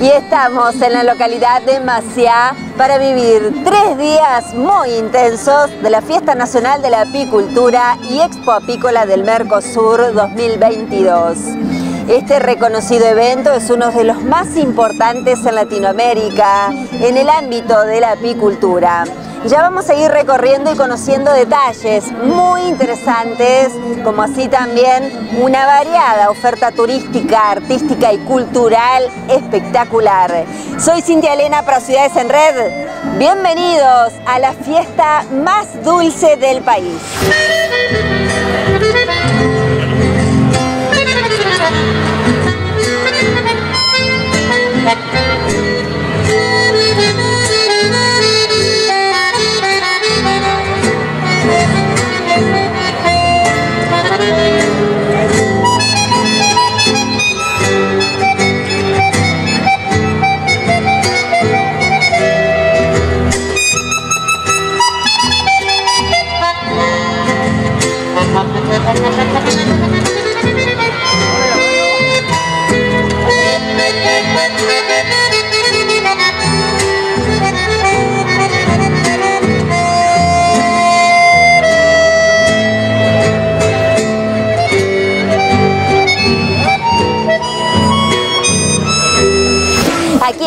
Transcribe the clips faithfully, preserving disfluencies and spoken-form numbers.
y estamos en la localidad de Maciá para vivir tres días muy intensos de la Fiesta Nacional de la Apicultura y Expo Apícola del Mercosur dos mil veintidós. Este reconocido evento es uno de los más importantes en Latinoamérica en el ámbito de la apicultura. Ya vamos a ir recorriendo y conociendo detalles muy interesantes, como así también una variada oferta turística, artística y cultural espectacular. Soy Cintia Elena para Ciudades en Red. Bienvenidos a la fiesta más dulce del país.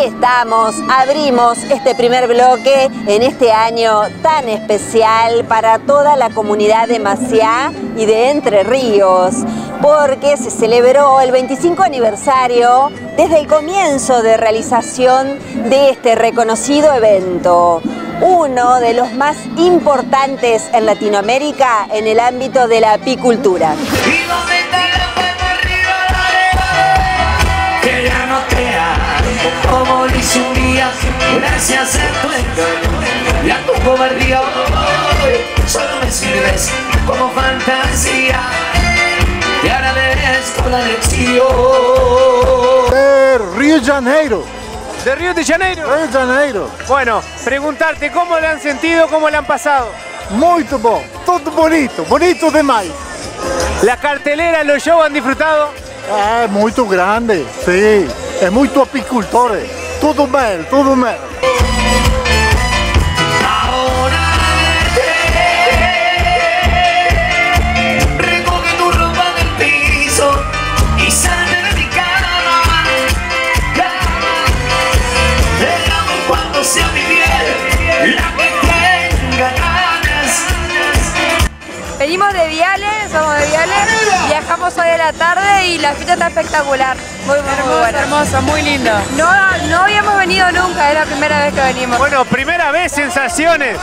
Estamos, abrimos este primer bloque en este año tan especial para toda la comunidad de Maciá y de Entre Ríos, porque se celebró el veinticinco aniversario desde el comienzo de realización de este reconocido evento, uno de los más importantes en Latinoamérica en el ámbito de la apicultura. Como dice un día, gracias a tu engaño y a tu cobardía, hoy solo me sirves como fantasía. Te agradezco la lección. De Río de Janeiro. De Río de Janeiro. Río de Janeiro. Bueno, preguntarte cómo la han sentido, cómo la han pasado. Muy bueno, todo bonito, bonito demais. La cartelera, los shows han disfrutado. Ah, muy grande, sí. Es muy apicultor, todo mal, todo mal. Ahora recoge tu ropa del piso y sale de mi cama. Déjame cuando sea mi piel, la que tenga ganas. Venimos de Viales, somos de Viales. Viajamos hoy de la tarde y la fiesta está espectacular. Muy, muy, hermoso, muy buena. Hermoso, muy lindo. No, no habíamos venido nunca, es la primera vez que venimos. Bueno, primera vez, sensaciones.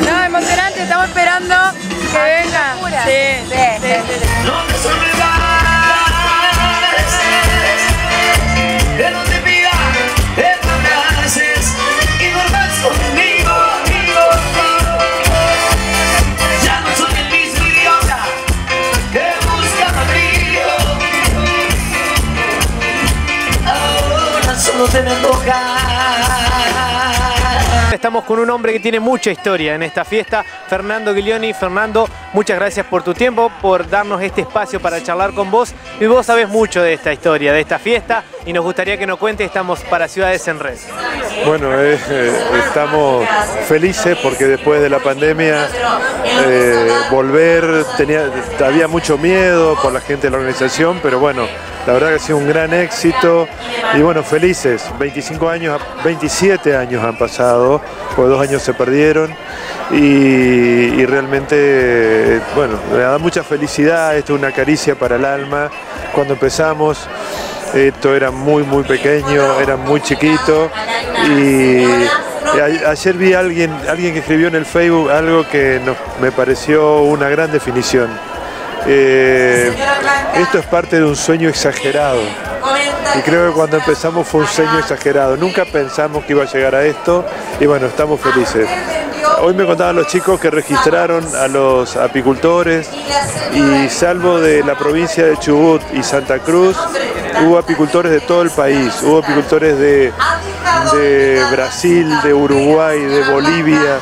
No, emocionante, estamos esperando que venga. Sí, sí, sí, sí, sí. ¿Dónde son mis bares? ¿De dónde pidas? ¿De dónde haces? Y duermas conmigo, amigo, amigo. Ya no soy el mismo idiota. Estamos con un hombre que tiene mucha historia en esta fiesta, Fernando Ghilioni. Fernando, muchas gracias por tu tiempo, por darnos este espacio para charlar con vos. Y vos sabés mucho de esta historia, de esta fiesta, y nos gustaría que nos cuentes. Estamos para Ciudades en Red. Bueno, eh, estamos felices porque después de la pandemia eh, volver, tenía, había mucho miedo por la gente de la organización, pero bueno, la verdad que ha sido un gran éxito y bueno, felices. veinticinco años, veintisiete años han pasado, pues dos años se perdieron y, y realmente, bueno, me da mucha felicidad. Esto es una caricia para el alma. Cuando empezamos, esto era muy, muy pequeño, era muy chiquito y a, ayer vi a alguien, alguien que escribió en el Facebook algo que nos, me pareció una gran definición. Eh, esto es parte de un sueño exagerado y creo que cuando empezamos fue un sueño exagerado, nunca pensamos que iba a llegar a esto y bueno, estamos felices. Hoy me contaban los chicos que registraron a los apicultores y salvo de la provincia de Chubut y Santa Cruz, hubo apicultores de todo el país, hubo apicultores de, de Brasil, de Uruguay, de Bolivia.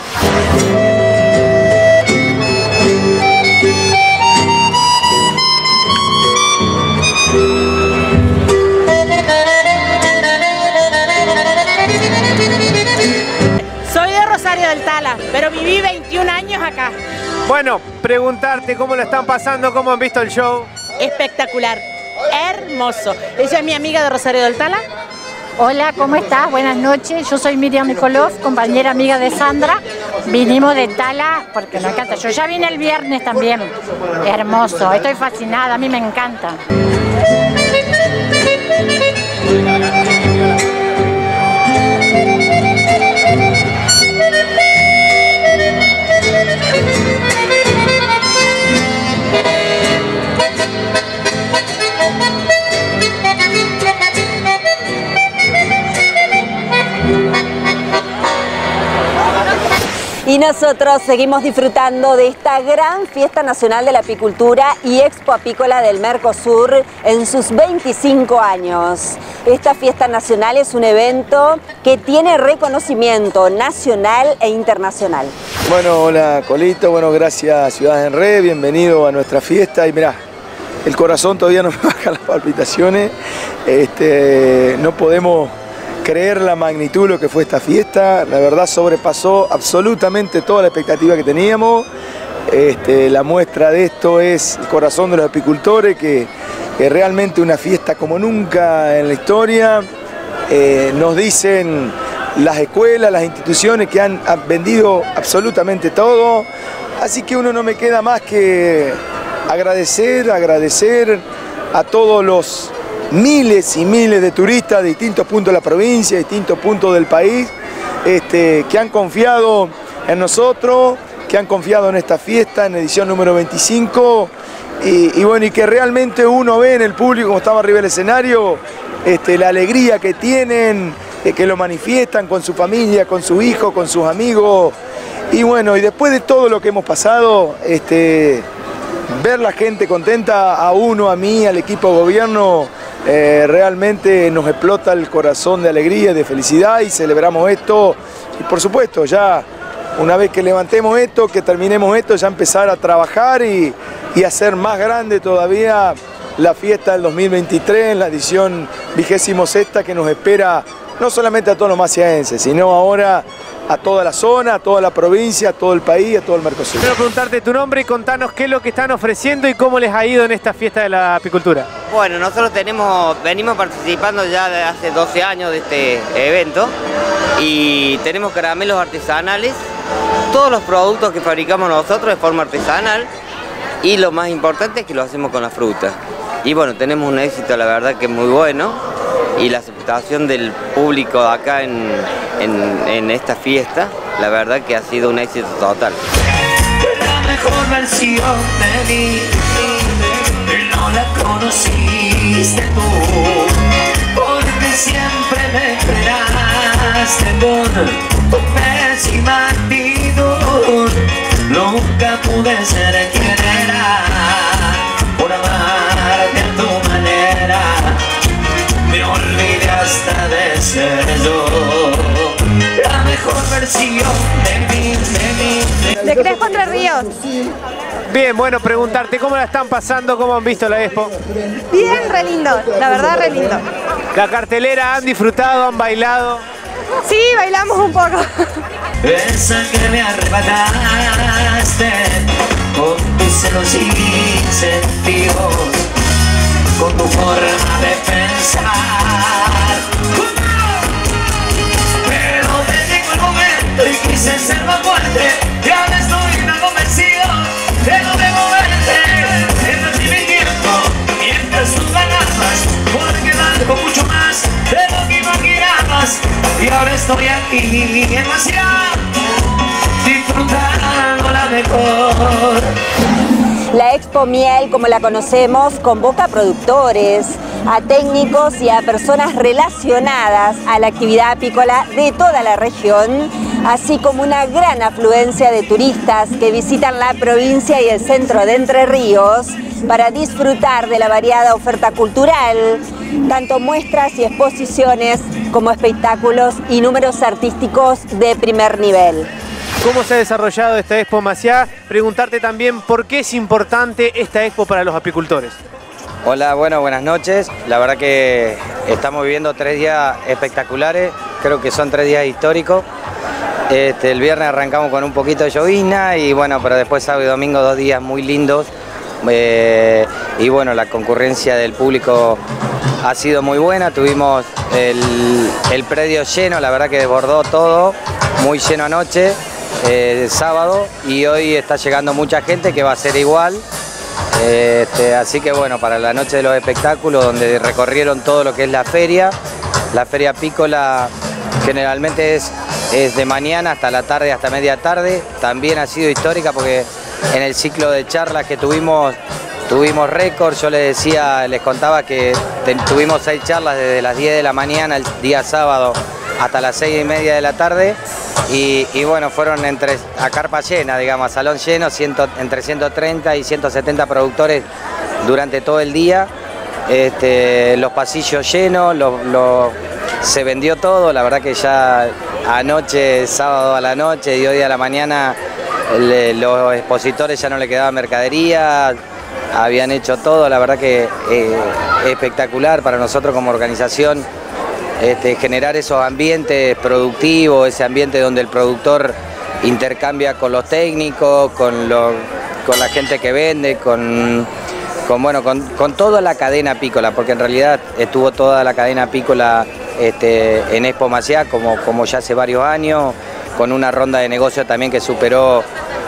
Bueno, preguntarte cómo lo están pasando, cómo han visto el show. Espectacular, hermoso. Ella es mi amiga de Rosario del Tala. Hola, ¿cómo estás? Buenas noches. Yo soy Miriam Nicolov, compañera amiga de Sandra. Vinimos de Tala porque me encanta. Yo ya vine el viernes también. Hermoso, estoy fascinada, a mí me encanta. Y nosotros seguimos disfrutando de esta gran Fiesta Nacional de la Apicultura y Expo Apícola del Mercosur en sus veinticinco años. Esta Fiesta Nacional es un evento que tiene reconocimiento nacional e internacional. Bueno, hola Colito, bueno, gracias Ciudades en Red, bienvenido a nuestra fiesta. Y mirá, el corazón todavía no me baja las palpitaciones, este, no podemos creer la magnitud de lo que fue esta fiesta. La verdad sobrepasó absolutamente toda la expectativa que teníamos. Este, la muestra de esto es el corazón de los apicultores, que es realmente una fiesta como nunca en la historia. Eh, nos dicen las escuelas, las instituciones que han, han vendido absolutamente todo. Así que uno no me queda más que agradecer, agradecer a todos los miles y miles de turistas de distintos puntos de la provincia, de distintos puntos del país, este, que han confiado en nosotros, que han confiado en esta fiesta, en edición número veinticinco, y, y bueno, y que realmente uno ve en el público, como estaba arriba del escenario, este, la alegría que tienen, de que lo manifiestan con su familia, con sus hijos, con sus amigos, y bueno, y después de todo lo que hemos pasado, este, ver la gente contenta, a uno, a mí, al equipo de gobierno, Eh, realmente nos explota el corazón de alegría, de felicidad, y celebramos esto. Y por supuesto, ya una vez que levantemos esto, que terminemos esto, ya empezar a trabajar y, y hacer más grande todavía la fiesta del dos mil veintitrés, la edición vigésimo sexta que nos espera, no solamente a todos los maciaenses, sino ahora a toda la zona, a toda la provincia, a todo el país, a todo el Mercosur. Quiero preguntarte tu nombre y contanos qué es lo que están ofreciendo y cómo les ha ido en esta fiesta de la apicultura. Bueno, nosotros tenemos, venimos participando ya de hace doce años de este evento y tenemos caramelos artesanales, todos los productos que fabricamos nosotros de forma artesanal, y lo más importante es que lo hacemos con la fruta. Y bueno, tenemos un éxito, la verdad, que es muy bueno, y la aceptación del público de acá en, en, en esta fiesta, la verdad que ha sido un éxito total. La mejor versión de mí, no la conociste tú, porque siempre me esperaste con tu pésima actitud, nunca pude ser quien era, por amarte a tu manera. Me olvidé hasta de ser yo, la mejor versión de mí, de mí. De, de Crespo Entre Ríos. Bien, bueno, preguntarte cómo la están pasando, cómo han visto la expo. Bien, re lindo, la verdad re lindo. La cartelera, ¿han disfrutado, han bailado? Sí, bailamos un poco. Esa que me arrebataste con tus celos y sentidos, con tu forma de pensar. Pero desde el momento y quise ser más fuerte, ya me estoy tan convencido de no devolverte. Mientras mi tiempo, mientras tus ganabas, pude quedar con mucho más de lo que imaginabas. Y ahora estoy aquí en la ciudad, disfrutando la mejor. La Expo Miel, como la conocemos, convoca a productores, a técnicos y a personas relacionadas a la actividad apícola de toda la región, así como una gran afluencia de turistas que visitan la provincia y el centro de Entre Ríos para disfrutar de la variada oferta cultural, tanto muestras y exposiciones como espectáculos y números artísticos de primer nivel. ¿Cómo se ha desarrollado esta Expo Maciá? Preguntarte también por qué es importante esta Expo para los apicultores. Hola, bueno, buenas noches. La verdad que estamos viviendo tres días espectaculares, creo que son tres días históricos. Este, el viernes arrancamos con un poquito de llovizna y bueno, pero después sábado y domingo dos días muy lindos. Eh, y bueno, la concurrencia del público ha sido muy buena, tuvimos el, el predio lleno, la verdad que desbordó todo, muy lleno anoche, eh, sábado, y hoy está llegando mucha gente que va a ser igual. Eh, este, así que bueno, para la noche de los espectáculos, donde recorrieron todo lo que es la feria, la feria apícola generalmente es, es de mañana hasta la tarde, hasta media tarde, también ha sido histórica porque en el ciclo de charlas que tuvimos, tuvimos récord. Yo les decía, les contaba que tuvimos seis charlas desde las diez de la mañana el día sábado hasta las seis y media de la tarde y, y bueno, fueron entre, a carpa llena, digamos, a salón lleno, ciento, entre ciento treinta y ciento setenta productores durante todo el día, este, los pasillos llenos, los, los, se vendió todo, la verdad que ya anoche, sábado a la noche y hoy a la mañana, le, los expositores ya no le quedaba mercadería, habían hecho todo, la verdad que eh, espectacular para nosotros como organización, este, generar esos ambientes productivos, ese ambiente donde el productor intercambia con los técnicos, con, lo, con la gente que vende, con, con, bueno, con, con toda la cadena apícola, porque en realidad estuvo toda la cadena apícola este, en Expo Maciá, como, como ya hace varios años, con una ronda de negocio también que superó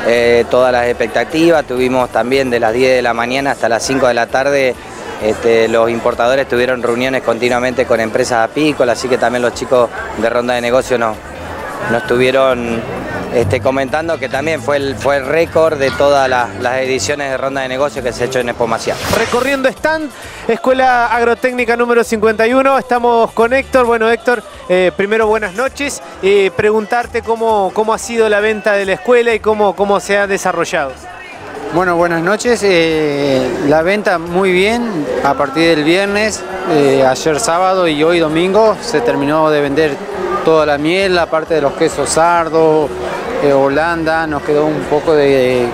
eh, todas las expectativas. Tuvimos también de las diez de la mañana hasta las cinco de la tarde, este, los importadores tuvieron reuniones continuamente con empresas apícolas, así que también los chicos de ronda de negocio nos, nos estuvieron este, comentando que también fue el, fue el récord de todas las, las ediciones de ronda de negocio que se ha hecho en Expo Maciá. Recorriendo stand, Escuela Agrotécnica número cincuenta y uno, estamos con Héctor. Bueno, Héctor, eh, primero buenas noches. Eh, preguntarte cómo, cómo ha sido la venta de la escuela y cómo, cómo se ha desarrollado. Bueno, buenas noches. Eh, la venta muy bien a partir del viernes, eh, ayer sábado y hoy domingo se terminó de vender toda la miel, aparte de los quesos sardo, eh, Holanda, nos quedó un poco de,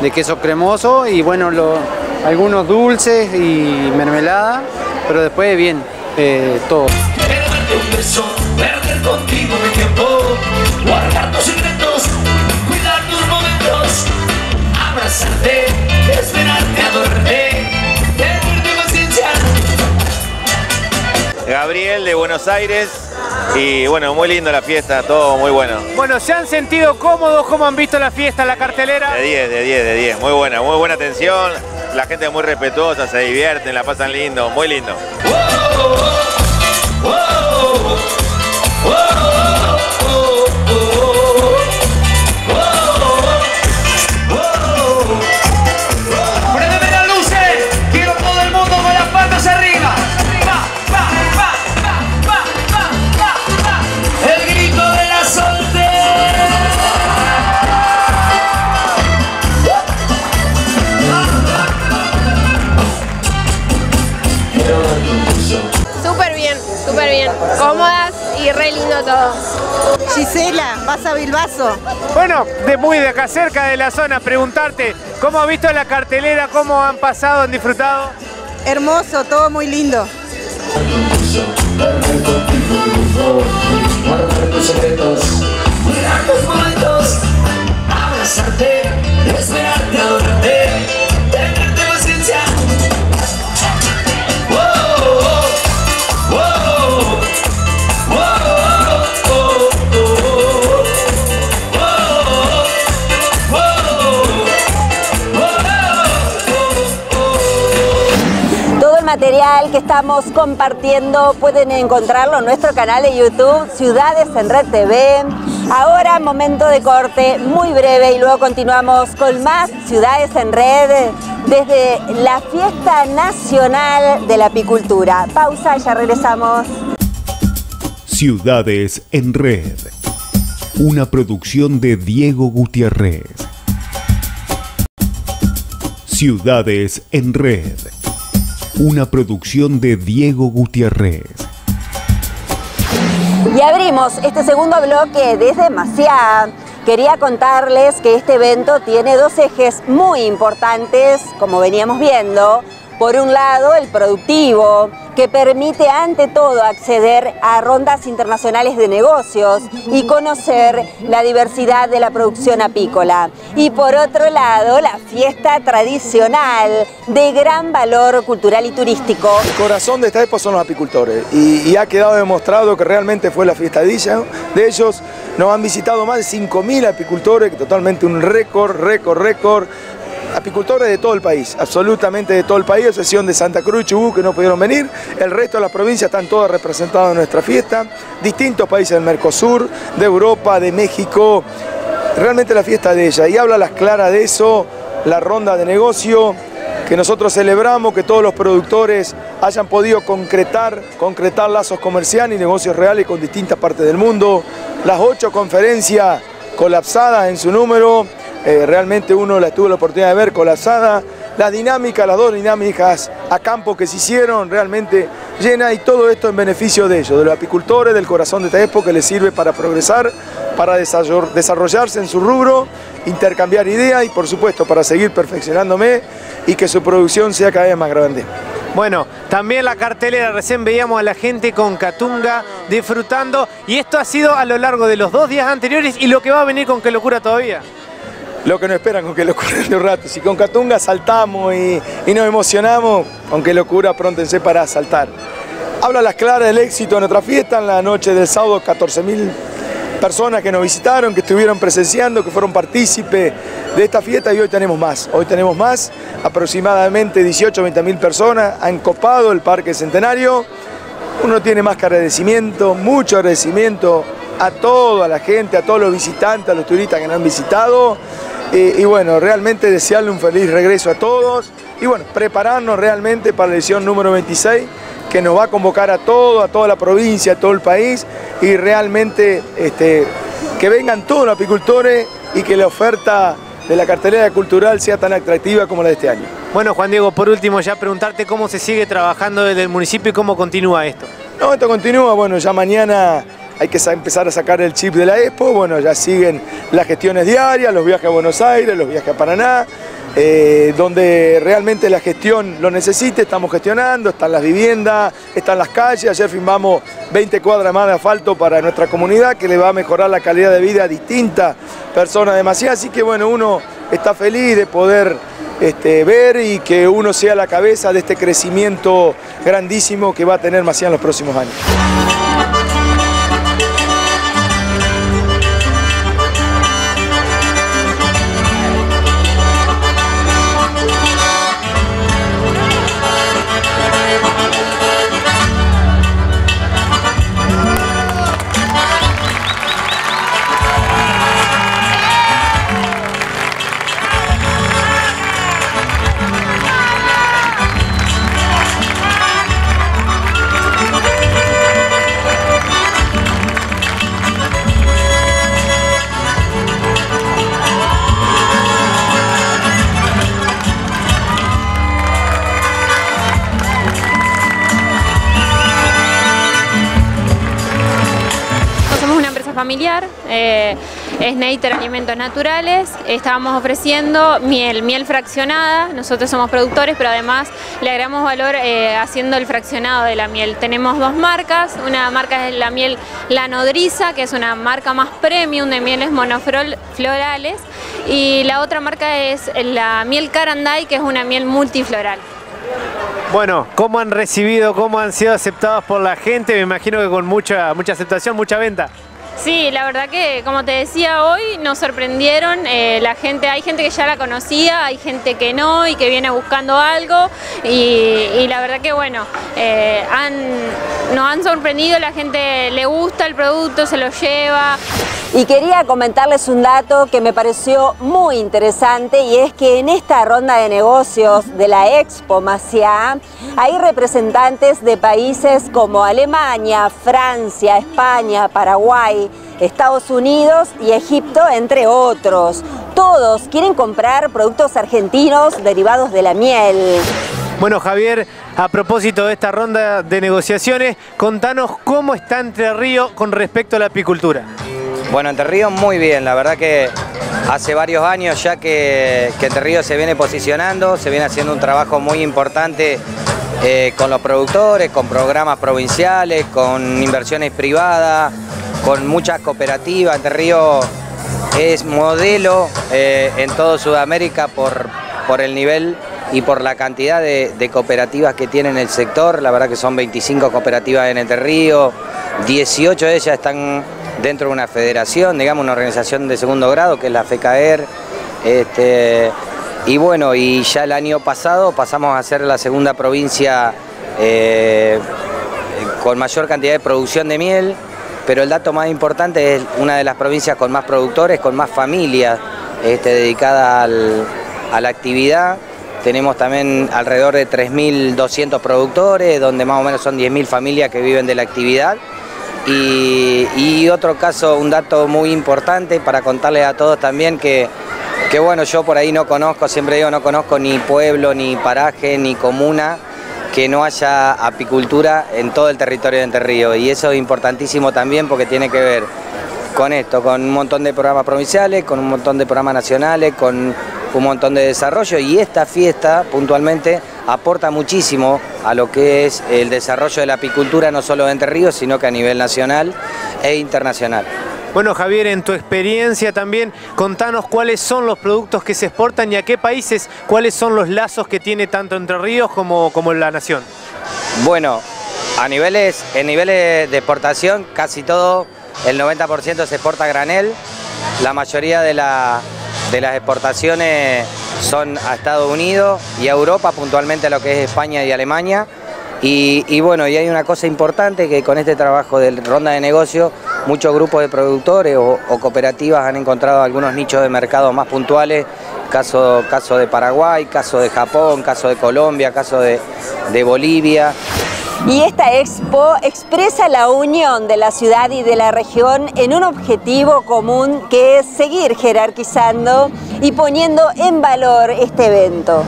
de queso cremoso y bueno, lo, algunos dulces y mermelada, pero después bien, eh, todo. Quiero darte un beso, perder contigo mi tiempo, guardar tus secretos, cuidar tus momentos. Abrazarte, esperarte, adorarte, tenerte paciencia. Gabriel de Buenos Aires. Y bueno, muy lindo la fiesta, todo muy bueno. Bueno, ¿se han sentido cómodos? ¿Cómo han visto la fiesta, la cartelera? De diez, de diez, de diez. Muy buena, muy buena atención. La gente es muy respetuosa, se divierten, la pasan lindo, muy lindo. Cómodas y re lindo todo. Gisela, vas a Bilbaso. Bueno, de muy de acá cerca de la zona, preguntarte, ¿cómo has visto la cartelera? ¿Cómo han pasado? ¿Han disfrutado? Hermoso, todo muy lindo. Material que estamos compartiendo pueden encontrarlo en nuestro canal de YouTube, Ciudades en Red T V. Ahora momento de corte muy breve y luego continuamos con más Ciudades en Red desde la Fiesta Nacional de la Apicultura. Pausa, ya regresamos. Ciudades en Red, una producción de Diego Gutiérrez. Ciudades en Red, una producción de Diego Gutiérrez. Y abrimos este segundo bloque desde Maciá. Quería contarles que este evento tiene dos ejes muy importantes, como veníamos viendo. Por un lado, el productivo, que permite ante todo acceder a rondas internacionales de negocios y conocer la diversidad de la producción apícola. Y por otro lado, la fiesta tradicional, de gran valor cultural y turístico. El corazón de esta época son los apicultores y, y ha quedado demostrado que realmente fue la fiestadilla de ellos. Nos han visitado más de cinco mil apicultores, totalmente un récord, récord, récord. Apicultores de todo el país, absolutamente de todo el país, excepción de Santa Cruz y Chubut, que no pudieron venir. El resto de las provincias están todas representadas en nuestra fiesta. Distintos países del Mercosur, de Europa, de México. Realmente la fiesta de ella. Y habla a las claras de eso, la ronda de negocio que nosotros celebramos, que todos los productores hayan podido concretar, concretar lazos comerciales y negocios reales con distintas partes del mundo. Las ocho conferencias colapsadas en su número. Eh, realmente uno la tuvo la oportunidad de ver colapsada, la dinámica, las dos dinámicas a campo que se hicieron realmente llena, y todo esto en beneficio de ellos, de los apicultores, del corazón de esta época, que les sirve para progresar, para desarrollarse en su rubro, intercambiar ideas y por supuesto para seguir perfeccionándome y que su producción sea cada vez más grande. Bueno, también la cartelera, recién veíamos a la gente con catunga disfrutando, y esto ha sido a lo largo de los dos días anteriores y lo que va a venir con Qué Locura todavía. Lo que nos esperan con Qué Locura de un rato. Si con catunga saltamos y, y nos emocionamos, con Qué Locura apróntense para saltar. Habla las claras del éxito de nuestra fiesta. En la noche del sábado, catorce mil personas que nos visitaron, que estuvieron presenciando, que fueron partícipes de esta fiesta, y hoy tenemos más. Hoy tenemos más, aproximadamente dieciocho, veinte mil personas han copado el Parque Centenario. Uno tiene más que agradecimiento, mucho agradecimiento a toda la gente, a todos los visitantes, a los turistas que nos han visitado. Y, y bueno, realmente desearle un feliz regreso a todos y bueno, prepararnos realmente para la edición número veintiséis, que nos va a convocar a todo, a toda la provincia, a todo el país, y realmente este, que vengan todos los apicultores y que la oferta de la cartelera cultural sea tan atractiva como la de este año. Bueno, Juan Diego, por último ya preguntarte cómo se sigue trabajando desde el municipio y cómo continúa esto. No, esto continúa, bueno, ya mañana hay que empezar a sacar el chip de la expo. Bueno, ya siguen las gestiones diarias, los viajes a Buenos Aires, los viajes a Paraná, eh, donde realmente la gestión lo necesite, estamos gestionando, están las viviendas, están las calles. Ayer firmamos veinte cuadras más de asfalto para nuestra comunidad, que le va a mejorar la calidad de vida a distintas personas demasiado. Así que bueno, uno está feliz de poder este, ver y que uno sea la cabeza de este crecimiento grandísimo que va a tener Maciá en los próximos años. Familiar, eh, Snater Alimentos Naturales. Estábamos ofreciendo miel, miel fraccionada. Nosotros somos productores, pero además le agregamos valor eh, haciendo el fraccionado de la miel. Tenemos dos marcas, una marca es la miel La Nodriza, que es una marca más premium de mieles monoflorales, y la otra marca es la miel Caranday, que es una miel multifloral. Bueno, ¿cómo han recibido, cómo han sido aceptados por la gente? Me imagino que con mucha, mucha aceptación, mucha venta. Sí, la verdad que, como te decía, hoy nos sorprendieron, eh, la gente, hay gente que ya la conocía, hay gente que no y que viene buscando algo, y, y la verdad que bueno, eh, han, nos han sorprendido, la gente le gusta el producto, se lo lleva. Y quería comentarles un dato que me pareció muy interesante, y es que en esta ronda de negocios de la Expo Maciá hay representantes de países como Alemania, Francia, España, Paraguay, Estados Unidos y Egipto, entre otros. Todos quieren comprar productos argentinos derivados de la miel. Bueno, Javier, a propósito de esta ronda de negociaciones, contanos cómo está Entre Ríos con respecto a la apicultura. Bueno, Entre Ríos muy bien, la verdad que hace varios años ya que, que Entre Ríos se viene posicionando, se viene haciendo un trabajo muy importante eh, con los productores, con programas provinciales, con inversiones privadas, con muchas cooperativas. Entre Ríos es modelo eh, en toda Sudamérica por, por el nivel y por la cantidad de, de cooperativas que tiene en el sector. La verdad que son veinticinco cooperativas en Entre Ríos, dieciocho de ellas están dentro de una federación, digamos una organización de segundo grado que es la FECAER, este, y bueno, y ya el año pasado pasamos a ser la segunda provincia eh, con mayor cantidad de producción de miel, pero el dato más importante es una de las provincias con más productores, con más familias este, dedicadas al, a la actividad. Tenemos también alrededor de tres mil doscientos productores, donde más o menos son diez mil familias que viven de la actividad. Y, y otro caso, un dato muy importante para contarles a todos también, que, que bueno, yo por ahí no conozco, siempre digo, no conozco ni pueblo, ni paraje, ni comuna que no haya apicultura en todo el territorio de Entre Ríos. Y eso es importantísimo también porque tiene que ver con esto, con un montón de programas provinciales, con un montón de programas nacionales, con un montón de desarrollo, y esta fiesta puntualmente aporta muchísimo a lo que es el desarrollo de la apicultura, no solo de Entre Ríos, sino que a nivel nacional e internacional. Bueno, Javier, en tu experiencia también, contanos cuáles son los productos que se exportan y a qué países, cuáles son los lazos que tiene tanto Entre Ríos como, como la nación. Bueno, a niveles, en niveles de exportación, casi todo, el noventa por ciento se exporta a granel, la mayoría de la... de las exportaciones son a Estados Unidos y a Europa, puntualmente a lo que es España y Alemania. Y, y bueno, y hay una cosa importante, que con este trabajo de ronda de negocios, muchos grupos de productores o, o cooperativas han encontrado algunos nichos de mercado más puntuales, caso, caso de Paraguay, caso de Japón, caso de Colombia, caso de, de Bolivia. Y esta expo expresa la unión de la ciudad y de la región en un objetivo común, que es seguir jerarquizando y poniendo en valor este evento.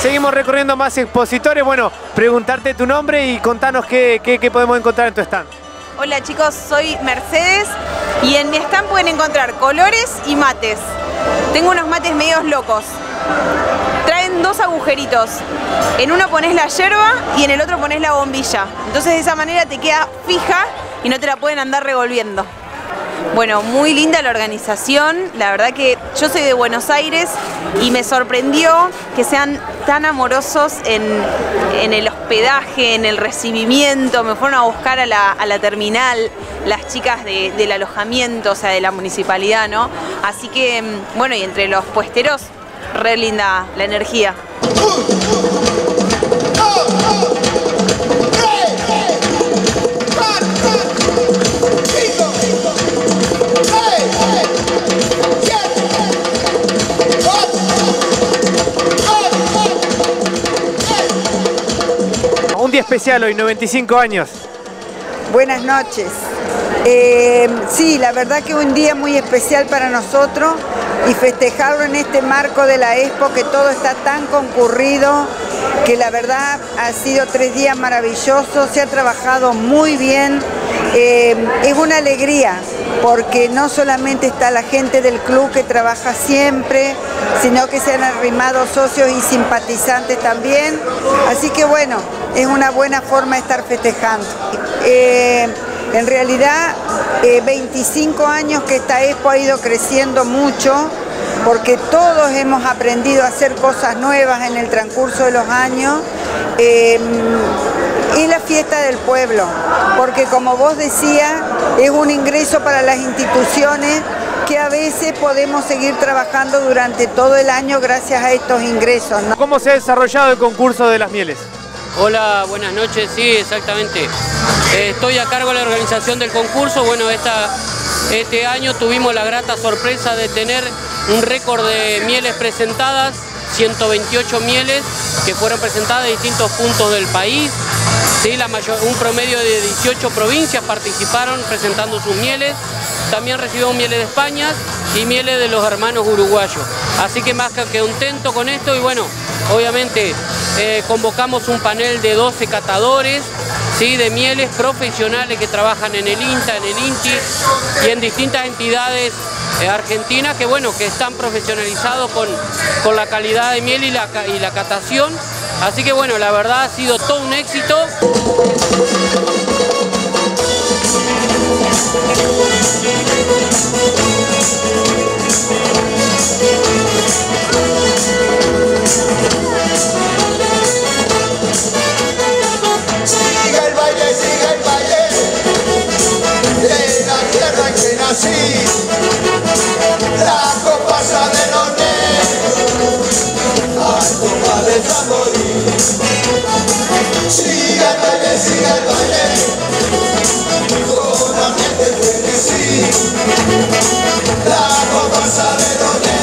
Seguimos recorriendo más expositores. Bueno, preguntarte tu nombre y contanos qué, qué, qué podemos encontrar en tu stand. Hola chicos, soy Mercedes y en mi stand pueden encontrar colores y mates. Tengo unos mates medios locos. Traen dos agujeritos, en uno pones la yerba y en el otro pones la bombilla, entonces de esa manera te queda fija y no te la pueden andar revolviendo. Bueno, muy linda la organización, la verdad que yo soy de Buenos Aires y me sorprendió que sean tan amorosos en, en el hospedaje, en el recibimiento. Me fueron a buscar a la, a la terminal las chicas de, del alojamiento, o sea de la municipalidad, ¿no? Así que, bueno, y entre los puesteros, re linda la energía. Un día especial hoy, noventa y cinco años. Buenas noches. Eh, sí, la verdad que un día muy especial para nosotros, y festejarlo en este marco de la expo, que todo está tan concurrido, que la verdad ha sido tres días maravillosos, se ha trabajado muy bien. Eh, es una alegría porque no solamente está la gente del club que trabaja siempre, sino que se han arrimado socios y simpatizantes también, así que bueno, es una buena forma de estar festejando. Eh, En realidad, eh, veinticinco años que esta expo ha ido creciendo mucho, porque todos hemos aprendido a hacer cosas nuevas en el transcurso de los años. Eh, es la fiesta del pueblo, porque como vos decías, es un ingreso para las instituciones que a veces podemos seguir trabajando durante todo el año gracias a estos ingresos, ¿no? ¿Cómo se ha desarrollado el concurso de las mieles? Hola, buenas noches, sí, exactamente. Eh, estoy a cargo de la organización del concurso. Bueno, esta, este año tuvimos la grata sorpresa de tener un récord de mieles presentadas, ciento veintiocho mieles que fueron presentadas en distintos puntos del país. Sí, la mayor, un promedio de dieciocho provincias participaron presentando sus mieles. También recibimos mieles de España y mieles de los hermanos uruguayos. Así que más que contento con esto, y bueno, obviamente eh, convocamos un panel de doce catadores, ¿sí?, de mieles profesionales que trabajan en el INTA, en el INTI y en distintas entidades Argentina, que bueno, que están profesionalizados con, con la calidad de miel y la, y la catación. Así que bueno, la verdad ha sido todo un éxito. Siga el baile, siga el baile de la tierra en que nací. La copa de los negros, la copa de tamborín. Siga el baile, siga el baile, con la mente frenesí. La copa de los negros.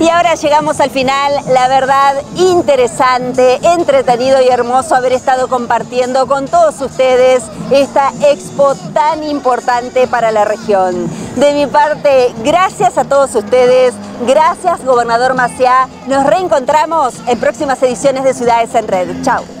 Y ahora llegamos al final, la verdad interesante, entretenido y hermoso haber estado compartiendo con todos ustedes esta expo tan importante para la región. De mi parte, gracias a todos ustedes, gracias Gobernador Maciá. Nos reencontramos en próximas ediciones de Ciudades en Red. Chao.